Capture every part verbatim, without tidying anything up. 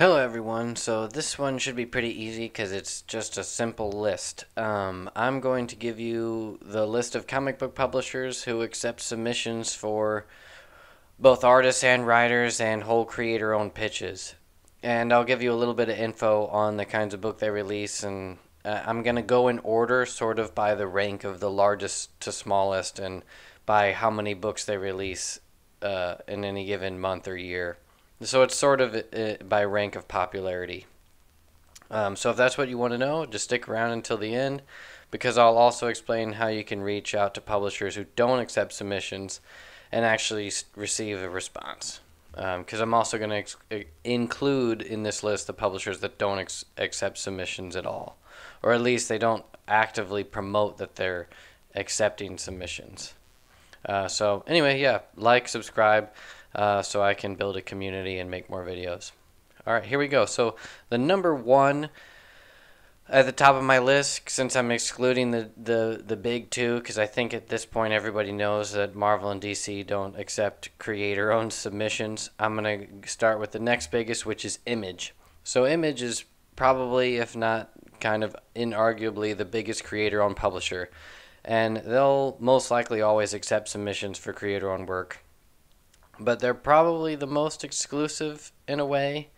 Hello everyone, so this one should be pretty easy because it's just a simple list. Um, I'm going to give you the list of comic book publishers who accept submissions for both artists and writers and whole creator-owned pitches. And I'll give you a little bit of info on the kinds of book they release, and uh, I'm going to go in order sort of by the rank of the largest to smallest and by how many books they release uh, in any given month or year. So it's sort of by rank of popularity. Um, so if that's what you want to know, just stick around until the end, because I'll also explain how you can reach out to publishers who don't accept submissions and actually receive a response. Because um, I'm also going to include in this list the publishers that don't ex accept submissions at all, or at least they don't actively promote that they're accepting submissions. Uh, so anyway, yeah, like, subscribe, Uh, so I can build a community and make more videos. All right, here we go. So the number one at the top of my list, since I'm excluding the, the, the big two, because I think at this point everybody knows that Marvel and D C don't accept creator-owned submissions, I'm going to start with the next biggest, which is Image. So Image is probably, if not kind of inarguably, the biggest creator-owned publisher. And they'll most likely always accept submissions for creator-owned work. But they're probably the most exclusive in a way,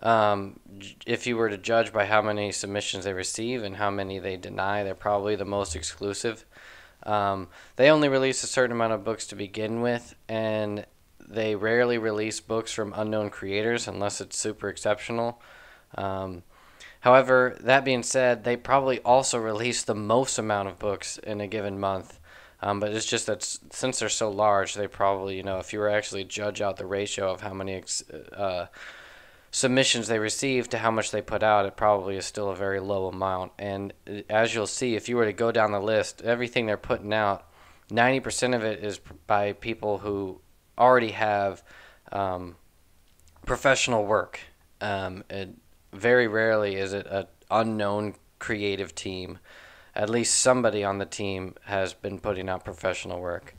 um, if you were to judge by how many submissions they receive and how many they deny. They're probably the most exclusive. Um, they only release a certain amount of books to begin with, and they rarely release books from unknown creators unless it's super exceptional. Um, however, that being said, they probably also release the most amount of books in a given month. Um, but it's just that since they're so large, they probably, you know, if you were actually to judge out the ratio of how many ex uh, submissions they receive to how much they put out, it probably is still a very low amount. And as you'll see, if you were to go down the list, everything they're putting out, ninety percent of it is by people who already have um, professional work. Um, it, very rarely is it an unknown creative team. At least somebody on the team has been putting out professional work.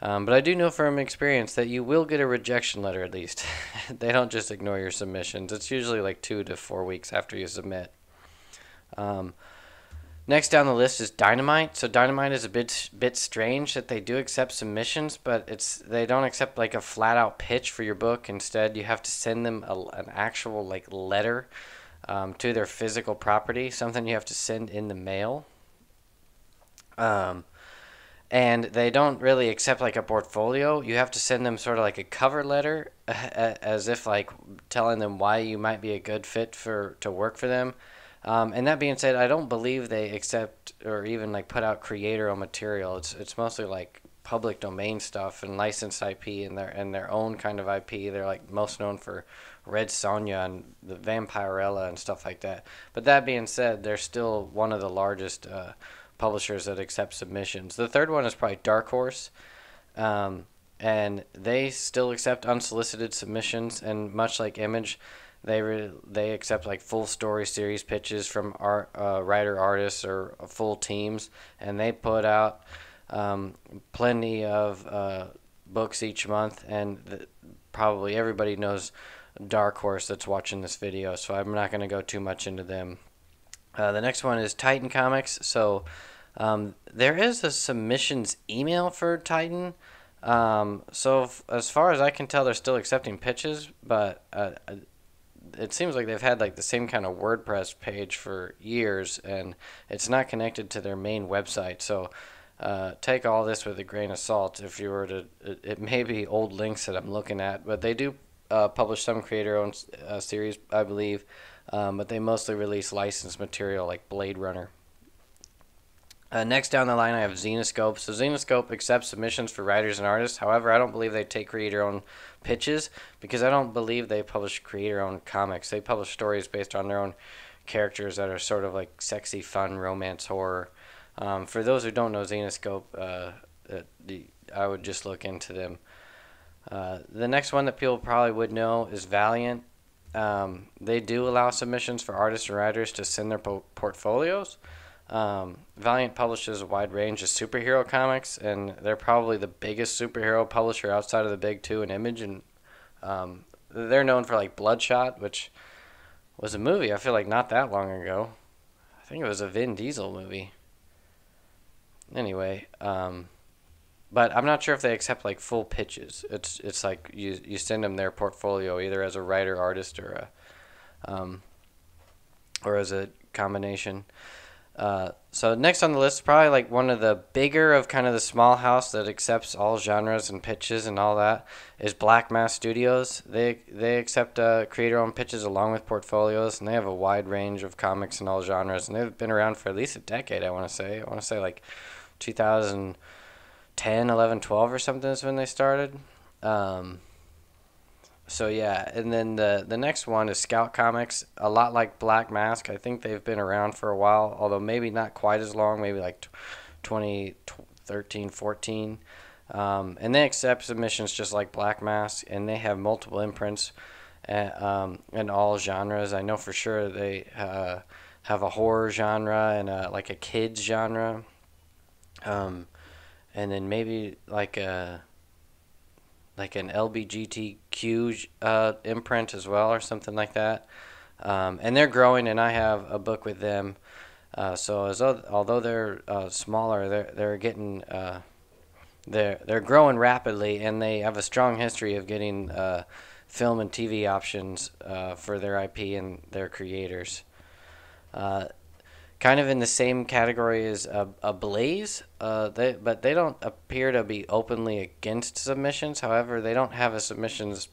Um, but I do know from experience that you will get a rejection letter at least. They don't just ignore your submissions. It's usually like two to four weeks after you submit. Um, next down the list is Dynamite. So Dynamite is a bit bit strange that they do accept submissions, but it's they don't accept like a flat-out pitch for your book. Instead, you have to send them a, an actual like letter um, to their physical property, something you have to send in the mail. Um, and they don't really accept like a portfolio. You have to send them sort of like a cover letter uh, as if like telling them why you might be a good fit for, to work for them. Um, and that being said, I don't believe they accept or even like put out creator-owned material. It's, it's mostly like public domain stuff and licensed I P and their, and their own kind of I P. They're like most known for Red Sonja and the Vampirella and stuff like that. But that being said, they're still one of the largest, uh, publishers that accept submissions. The third one is probably Dark Horse, um, and they still accept unsolicited submissions, and much like Image, they re they accept like full story series pitches from art, uh, writer artists or full teams, and they put out um, plenty of uh, books each month, and th probably everybody knows Dark Horse that's watching this video, so I'm not going to go too much into them. Uh, the next one is Titan Comics. So um, there is a submissions email for Titan. Um, so f as far as I can tell, they're still accepting pitches, but uh, it seems like they've had like the same kind of WordPress page for years, and it's not connected to their main website. So uh, take all this with a grain of salt. If you were to, it, it may be old links that I'm looking at, but they do uh, publish some creator-owned uh, series, I believe. Um, but they mostly release licensed material like Blade Runner. Uh, next down the line I have Zenescope. So Zenescope accepts submissions for writers and artists. However, I don't believe they take creator-owned pitches because I don't believe they publish creator-owned comics. They publish stories based on their own characters that are sort of like sexy, fun, romance, horror. Um, for those who don't know Zenescope, uh, I would just look into them. Uh, the next one that people probably would know is Valiant. Um, they do allow submissions for artists and writers to send their po portfolios. Um, Valiant publishes a wide range of superhero comics, and they're probably the biggest superhero publisher outside of the big two in Image. And um, they're known for like Bloodshot, which was a movie, I feel like not that long ago. I think it was a Vin Diesel movie. Anyway, um, but I'm not sure if they accept like full pitches. It's it's like you you send them their portfolio either as a writer, artist, or a, um, or as a combination. Uh, so next on the list, probably like one of the bigger of kind of the small house that accepts all genres and pitches and all that, is Black Mask Studios. They they accept uh, creator-owned pitches along with portfolios, and they have a wide range of comics in all genres. And they've been around for at least a decade, I want to say. I want to say like two thousand ten, eleven, twelve or something is when they started. Um, so yeah, and then the the next one is Scout Comics. A lot like Black Mask, I think they've been around for a while, although maybe not quite as long, maybe like twenty thirteen, fourteen. Um, and they accept submissions just like Black Mask, and they have multiple imprints at, um, in all genres. I know for sure they uh, have a horror genre and a, like a kids genre, um, and then maybe like a like an L G B T Q uh, imprint as well or something like that. Um, and they're growing, and I have a book with them. Uh, so as though, although they're uh, smaller, they're, they're getting, uh, they're, they're growing rapidly, and they have a strong history of getting uh, film and T V options uh, for their I P and their creators. Uh, Kind of in the same category as Ablaze, uh, they, but they don't appear to be openly against submissions. However, they don't have a submissions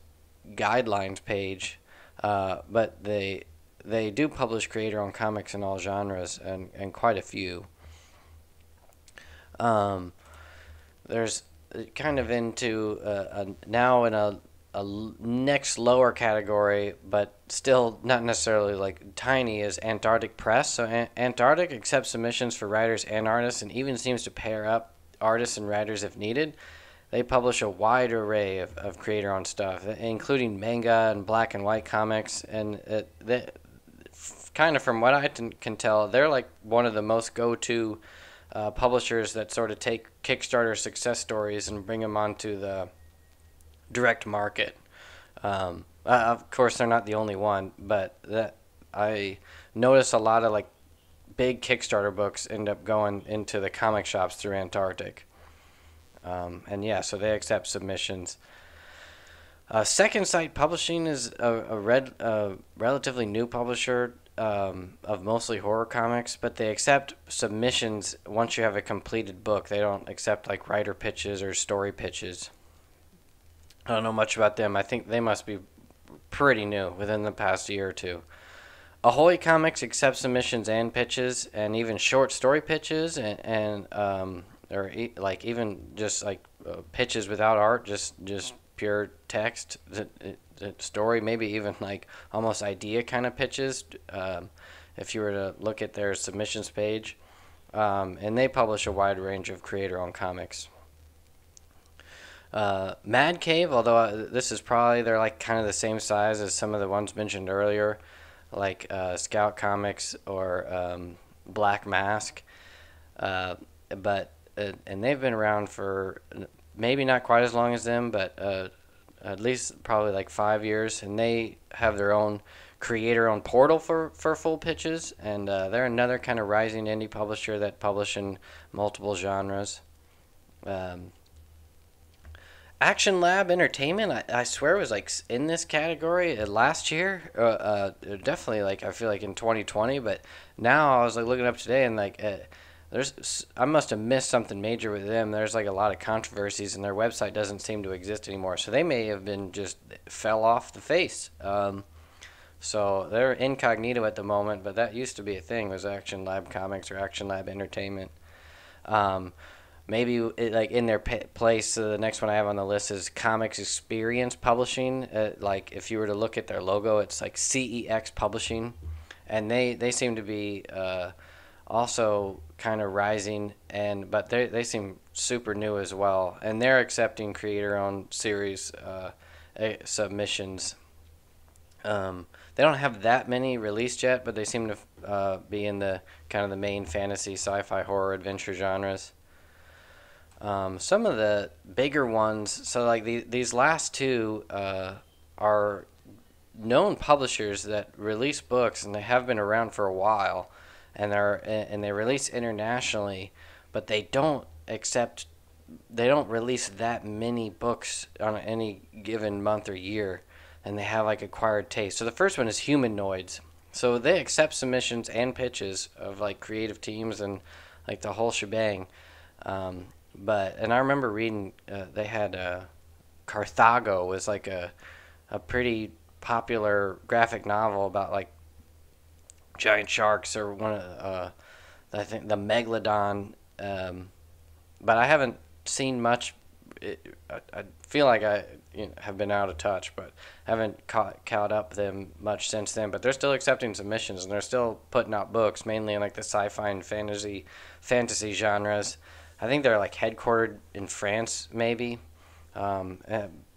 guidelines page, uh, but they they do publish creator-owned comics in all genres, and, and quite a few. Um, there's kind of into a, a, now in a a next lower category, but still not necessarily like tiny, is Antarctic Press. So An Antarctic accepts submissions for writers and artists, and even seems to pair up artists and writers if needed. They publish a wide array of, of creator-owned stuff, including manga and black and white comics. And it, they, kind of from what I can tell, they're like one of the most go-to uh, publishers that sort of take Kickstarter success stories and bring them onto the direct market. Um, uh, of course, they're not the only one, but that I notice a lot of like big Kickstarter books end up going into the comic shops through Antarctic. Um, and yeah, so they accept submissions. Uh, Second Sight Publishing is a, a red, uh, relatively new publisher um, of mostly horror comics, but they accept submissions once you have a completed book. They don't accept like writer pitches or story pitches. I don't know much about them. I think they must be pretty new within the past year or two. Ahoy Comics accepts submissions and pitches, and even short story pitches, and, and um, or e like even just like uh, pitches without art, just just pure text, the, the story, maybe even like almost idea kind of pitches. Um, if you were to look at their submissions page, um, and they publish a wide range of creator-owned comics. Uh, Mad Cave, although I, this is probably, they're like kind of the same size as some of the ones mentioned earlier, like uh, Scout Comics or um, Black Mask, uh, but uh, and they've been around for maybe not quite as long as them, but uh, at least probably like five years, and they have their own creator-owned portal for, for full pitches, and uh, they're another kind of rising indie publisher that publish in multiple genres. Um, Action Lab Entertainment, I, I swear, was like in this category last year. Uh, uh, definitely, like I feel like in twenty twenty. But now I was like looking up today, and like uh, there's, I must have missed something major with them. There's like a lot of controversies, and their website doesn't seem to exist anymore. So they may have been just fell off the face. Um, so they're incognito at the moment, but that used to be a thing. Was Action Lab Comics or Action Lab Entertainment? Um, Maybe it, like in their place. Uh, the next one I have on the list is Comics Experience Publishing. Uh, like if you were to look at their logo, it's like C E X Publishing, and they they seem to be uh, also kind of rising, and but they they seem super new as well, and they're accepting creator-owned series uh, submissions. Um, they don't have that many released yet, but they seem to uh, be in the kind of the main fantasy, sci-fi, horror, adventure genres. Um, some of the bigger ones, so like the, these last two uh, are known publishers that release books, and they have been around for a while, and they're and they release internationally, but they don't accept they don't release that many books on any given month or year, and they have like acquired taste. So the first one is Humanoids. So they accept submissions and pitches of like creative teams and like the whole shebang. Um, but and I remember reading uh, they had uh, Carthago was like a a pretty popular graphic novel about like giant sharks or one of uh, I think the megalodon. Um, but I haven't seen much. It, I, I feel like I you know, have been out of touch, but haven't caught caught up them much since then. But they're still accepting submissions, and they're still putting out books, mainly in like the sci-fi and fantasy fantasy genres. I think they're like headquartered in France, maybe, um,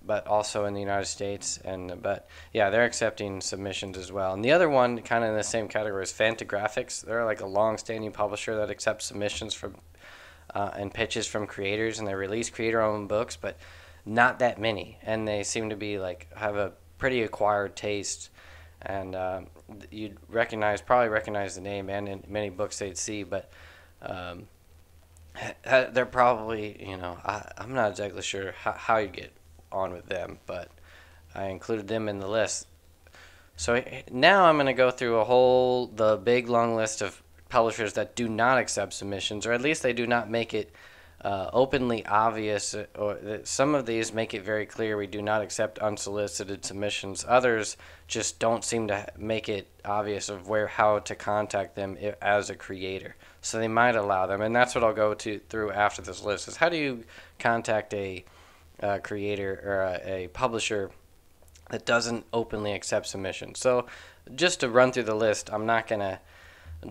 but also in the United States. And but yeah, they're accepting submissions as well. And the other one, kind of in the same category, is Fantagraphics. They're like a long-standing publisher that accepts submissions from. Uh, and pitches from creators, and they release creator-owned books, but not that many. And they seem to be like have a pretty acquired taste, and uh, you'd recognize probably recognize the name and in many books they'd see. But um, they're probably you know I, I'm not exactly sure how, how you get on with them, but I included them in the list. So now I'm going to go through a whole the big long list of publishers that do not accept submissions, or at least they do not make it uh, openly obvious, or that some of these make it very clear we do not accept unsolicited submissions. Others just don't seem to make it obvious of where how to contact them if, as a creator. So they might allow them, and that's what I'll go to through after this list is how do you contact a uh, creator or a, a publisher that doesn't openly accept submissions. So just to run through the list, I'm not going to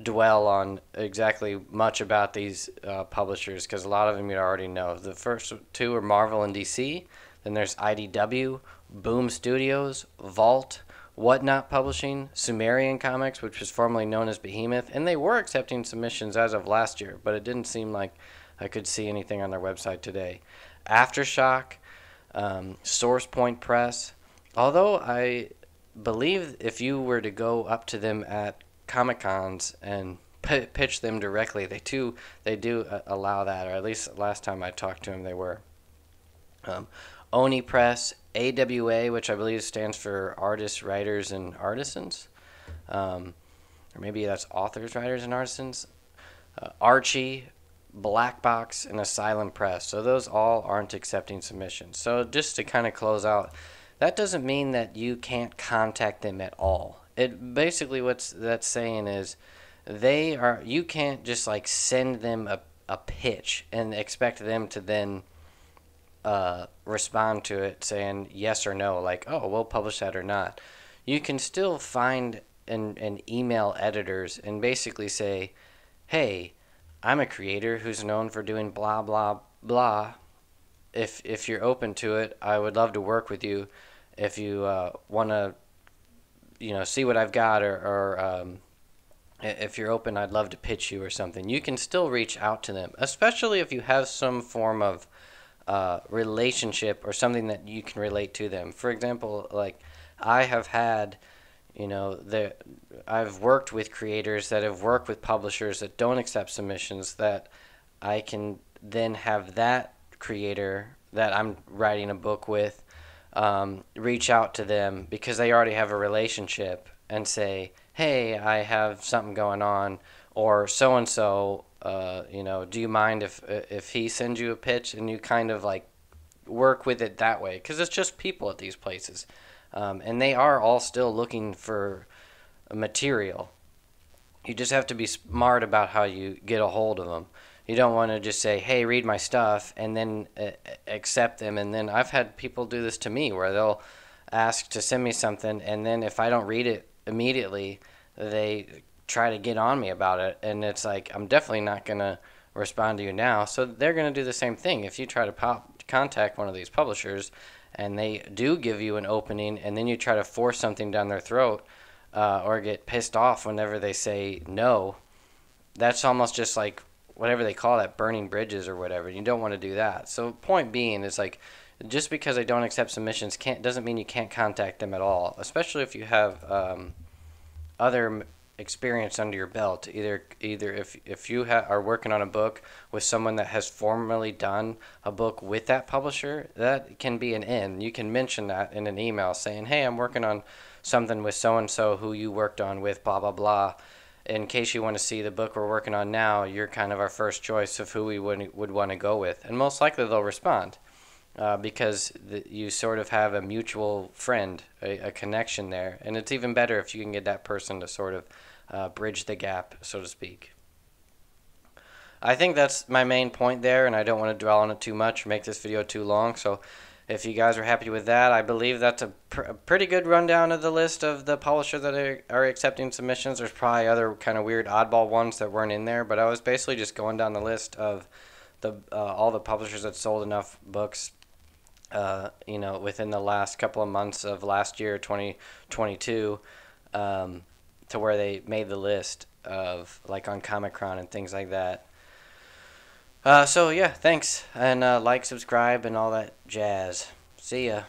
dwell on exactly much about these uh, publishers because a lot of them you already know. The first two are Marvel and D C. Then there's I D W, BOOM Studios, Vault, Whatnot Publishing, Sumerian Comics, which was formerly known as Behemoth, and they were accepting submissions as of last year, but it didn't seem like I could see anything on their website today. Aftershock, um, Source Point Press, although I believe if you were to go up to them at Comic-Cons and p pitch them directly, they too they do uh, allow that, or at least last time I talked to them they were. um, Oni Press, A W A, which I believe stands for Artists, Writers, and Artisans, um, or maybe that's Authors, Writers, and Artisans, uh, Archie, Black Box, and Asylum Press. So those all aren't accepting submissions. So just to kind of close out, that doesn't mean that you can't contact them at all. It basically what's that's saying is they are you can't just like send them a, a pitch and expect them to then uh, respond to it saying yes or no, like, oh, we'll publish that or not. You can still find and, and email editors and basically say, hey, I'm a creator who's known for doing blah, blah, blah. If, if you're open to it, I would love to work with you if you uh, want to you know, see what I've got, or, or um, if you're open, I'd love to pitch you or something. You can still reach out to them, especially if you have some form of uh, relationship or something that you can relate to them. For example, like I have had, you know, the, I've worked with creators that have worked with publishers that don't accept submissions, that I can then have that creator that I'm writing a book with Um, reach out to them because they already have a relationship and say, hey, I have something going on, or so-and-so, uh, you know, do you mind if, if he sends you a pitch, and you kind of like work with it that way, because it's just people at these places. Um, and they are all still looking for material. You just have to be smart about how you get a hold of them. You don't want to just say, hey, read my stuff, and then uh, accept them. And then I've had people do this to me where they'll ask to send me something, and then if I don't read it immediately, they try to get on me about it. And it's like, I'm definitely not going to respond to you now. So they're going to do the same thing. If you try to pop, contact one of these publishers and they do give you an opening, and then you try to force something down their throat uh, or get pissed off whenever they say no, that's almost just like whatever they call that, burning bridges or whatever. You don't want to do that. So point being is like just because they don't accept submissions can't doesn't mean you can't contact them at all, especially if you have um, other experience under your belt. Either either if, if you ha are working on a book with someone that has formerly done a book with that publisher, that can be an in. You can mention that in an email saying, hey, I'm working on something with so-and-so who you worked on with, blah, blah, blah. In case you want to see the book we're working on now, you're kind of our first choice of who we would, would want to go with. And most likely they'll respond uh, because the, you sort of have a mutual friend, a, a connection there. And it's even better if you can get that person to sort of uh, bridge the gap, so to speak. I think that's my main point there, and I don't want to dwell on it too much or make this video too long. So if you guys are happy with that, I believe that's a, pr a pretty good rundown of the list of the publishers that are, are accepting submissions. There's probably other kind of weird oddball ones that weren't in there, but I was basically just going down the list of the uh, all the publishers that sold enough books, uh, you know, within the last couple of months of last year, twenty twenty-two, um, to where they made the list of, like, on Comicron and things like that. Uh, so, yeah, thanks, and uh, like, subscribe, and all that jazz. See ya.